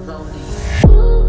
Voting.